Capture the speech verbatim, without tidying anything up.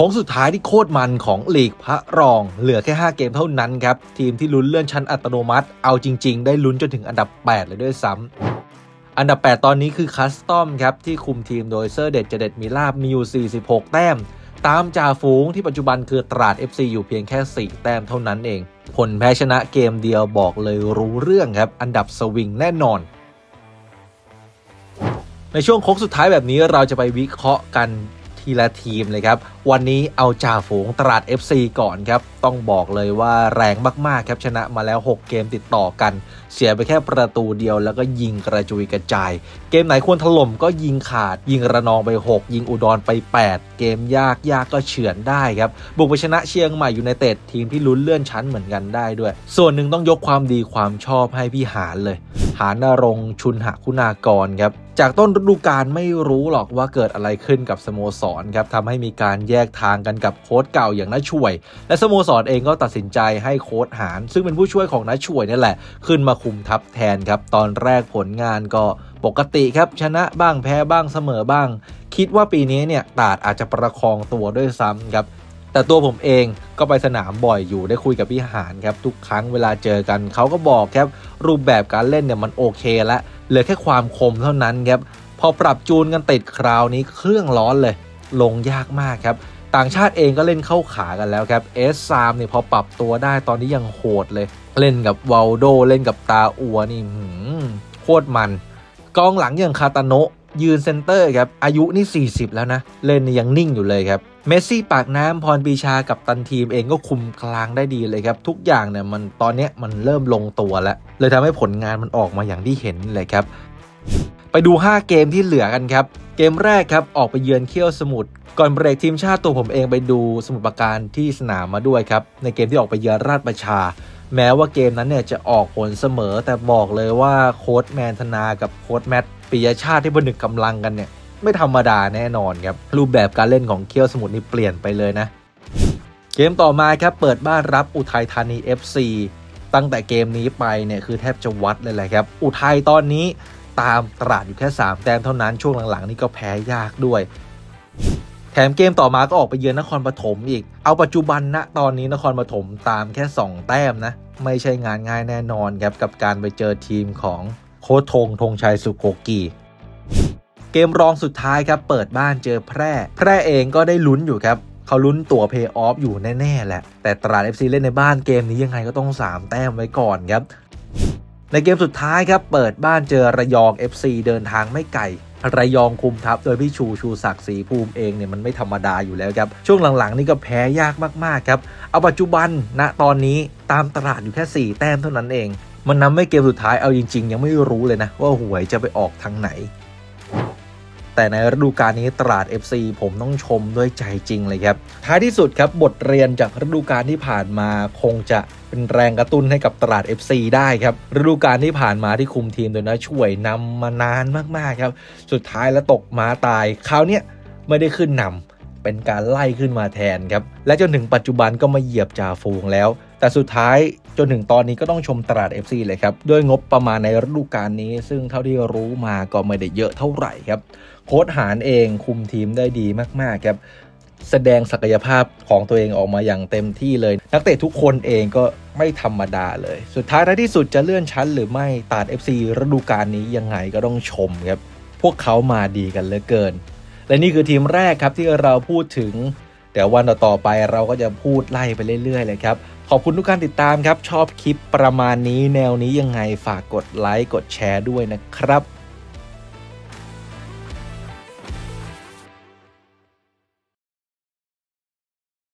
ของสุดท้ายที่โคตรมันของลีกพระรองเหลือแค่ห้าเกมเท่านั้นครับทีมที่ลุ้นเลื่อนชั้นอัตโนมัติเอาจริงๆได้ลุ้นจนถึงอันดับแปดเลยด้วยซ้ำอันดับแปดตอนนี้คือคัสตอมครับที่คุมทีมโดยเซอร์เดชเจเดตมีลาบมีอยู่สี่สิบหกแต้มตามจ่าฝูงที่ปัจจุบันคือตราด เอฟ ซี อยู่เพียงแค่สี่แต้มเท่านั้นเองผลแพ้ชนะเกมเดียวบอกเลยรู้เรื่องครับอันดับสวิงแน่นอนในช่วงโค้งสุดท้ายแบบนี้เราจะไปวิเคราะห์กันทีละทีมเลยครับวันนี้เอาจ่าฝูงตราด เอฟ ซี ก่อนครับต้องบอกเลยว่าแรงมากๆครับชนะมาแล้วหกเกมติดต่อกันเสียไปแค่ประตูเดียวแล้วก็ยิงกระจุยกระจายเกมไหนควรถล่มก็ยิงขาดยิงระนองไปหกยิงอุดรไปแปดเกมยากยากก็เฉือนได้ครับบุกไปชนะเชียงใหม่ยูไนเต็ดทีมที่ลุ้นเลื่อนชั้นเหมือนกันได้ด้วยส่วนหนึ่งต้องยกความดีความชอบให้พี่หานเลยหานณรงค์ชุนหคุณากรครับจากต้นฤดูกาลไม่รู้หรอกว่าเกิดอะไรขึ้นกับสโมสรครับทำให้มีการแยกทางกันกับโค้ชเก่าอย่างน้าช่วยและสโมสรเองก็ตัดสินใจให้โค้ชหานซึ่งเป็นผู้ช่วยของน้าช่วยนี่แหละขึ้นมาคุมทัพแทนครับตอนแรกผลงานก็ปกติครับชนะบ้างแพ้บ้างเสมอบ้างคิดว่าปีนี้เนี่ยตราดอาจจะประคองตัวด้วยซ้ำครับแต่ตัวผมเองก็ไปสนามบ่อยอยู่ได้คุยกับพี่หานครับทุกครั้งเวลาเจอกันเขาก็บอกครับรูปแบบการเล่นเนี่ยมันโอเคแล้วเหลือแค่ความคมเท่านั้นครับพอปรับจูนกันติดคราวนี้เครื่องร้อนเลยลงยากมากครับต่างชาติเองก็เล่นเข้าขากันแล้วครับ เอส สาม เนี่ยพอปรับตัวได้ตอนนี้ยังโหดเลยเล่นกับวัลโดเล่นกับตาอัวนี่โคตรมันกองหลังอย่างคาตาโนะยืนเซนเตอร์ครับอายุนี่สี่สิบแล้วนะเล่นยังนิ่งอยู่เลยครับเมสซี่ปากน้ำพรปีชากับตันทีมเองก็คุมกลางได้ดีเลยครับทุกอย่างเนี่ยมันตอนนี้มันเริ่มลงตัวแล้วเลยทำให้ผลงานมันออกมาอย่างที่เห็นเลยครับไปดูห้าเกมที่เหลือกันครับเกมแรกครับออกไปเยือนเขี้ยวสมุทรก่อนเบรกทีมชาติตัวผมเองไปดูสมุทรปราการที่สนามมาด้วยครับในเกมที่ออกไปเยือนราชประชาแม้ว่าเกมนั้นเนี่ยจะออกผลเสมอแต่บอกเลยว่าโค้ชแมนธนากับโค้ชแมตต์ปิยชาติที่ผนึกกำลังกันเนี่ยไม่ธรรมดาแน่นอนครับรูปแบบการเล่นของเขี้ยวสมุทรนี่เปลี่ยนไปเลยนะเกมต่อมาครับเปิดบ้านรับอุทัยธานี เอฟ ซี ตั้งแต่เกมนี้ไปเนี่ยคือแทบจะวัดเลยแหละครับอุทัยตอนนี้ตามตราดอยู่แค่สามแต้มเท่านั้นช่วงหลังๆนี่ก็แพ้ยากด้วยแถมเกมต่อมาก็ออกไปเยือนนครปฐมอีกเอาปัจจุบันณตอนนี้นครปฐมตามแค่สองแต้มนะไม่ใช่งานง่ายแน่นอนครับกับการไปเจอทีมของโค้ชธงธงชัยสุโกกีเกมรองสุดท้ายครับเปิดบ้านเจอแพร่แพร่เองก็ได้ลุ้นอยู่ครับเขาลุ้นตั๋วเพย์ออฟอยู่แน่ๆแหละแต่ตราด เอฟ ซี เล่นในบ้านเกมนี้ยังไงก็ต้องสามแต้มไว้ก่อนครับในเกมสุดท้ายครับเปิดบ้านเจอระยอง เอฟ ซี เดินทางไม่ไกลระยองคุมทัพโดยพี่ชูชูศักดิ์ศรีภูมิเองเนี่ยมันไม่ธรรมดาอยู่แล้วครับช่วงหลังๆนี่ก็แพ้ยากมากๆครับเอาปัจจุบันณตอนนี้ตามตราดอยู่แค่สี่แต้มเท่านั้นเองมันนำให้เกมสุดท้ายเอาจริงๆยังไม่รู้เลยนะว่าหวยจะไปออกทางไหนแต่ในฤดูกาลนี้ตราด เอฟ ซี ผมต้องชมด้วยใจจริงเลยครับท้ายที่สุดครับบทเรียนจากฤดูกาลที่ผ่านมาคงจะเป็นแรงกระตุ้นให้กับตราด เอฟ ซี ได้ครับฤดูกาลที่ผ่านมาที่คุมทีมโดยน้าช่วยนำมานานมากๆครับสุดท้ายแล้วตกม้าตายคราวนี้ไม่ได้ขึ้นนำเป็นการไล่ขึ้นมาแทนครับและจนถึงปัจจุบันก็มาเหยียบจ่าฝูงแล้วแต่สุดท้ายจนถึงตอนนี้ก็ต้องชมตราด เอฟ ซี เลยครับด้วยงบประมาณในฤดูกาลนี้ซึ่งเท่าที่รู้มาก็ไม่ได้เยอะเท่าไหร่ครับโค้ชหานเองคุมทีมได้ดีมากๆครับแสดงศักยภาพของตัวเองออกมาอย่างเต็มที่เลยนักเตะทุกคนเองก็ไม่ธรรมดาเลยสุดท้ายท้ายที่สุดจะเลื่อนชั้นหรือไม่ตราด เอฟ ซี ฤดูกาลนี้ยังไงก็ต้องชมครับพวกเขามาดีกันเหลือเกินและนี่คือทีมแรกครับที่เราพูดถึงเดี๋ยววันต่อไปเราก็จะพูดไล่ไปเรื่อยๆเลยครับขอบคุณทุกการติดตามครับชอบคลิปประมาณนี้แนวนี้ยังไงฝากกดไลค์กดแชร์ด้วยนะครับ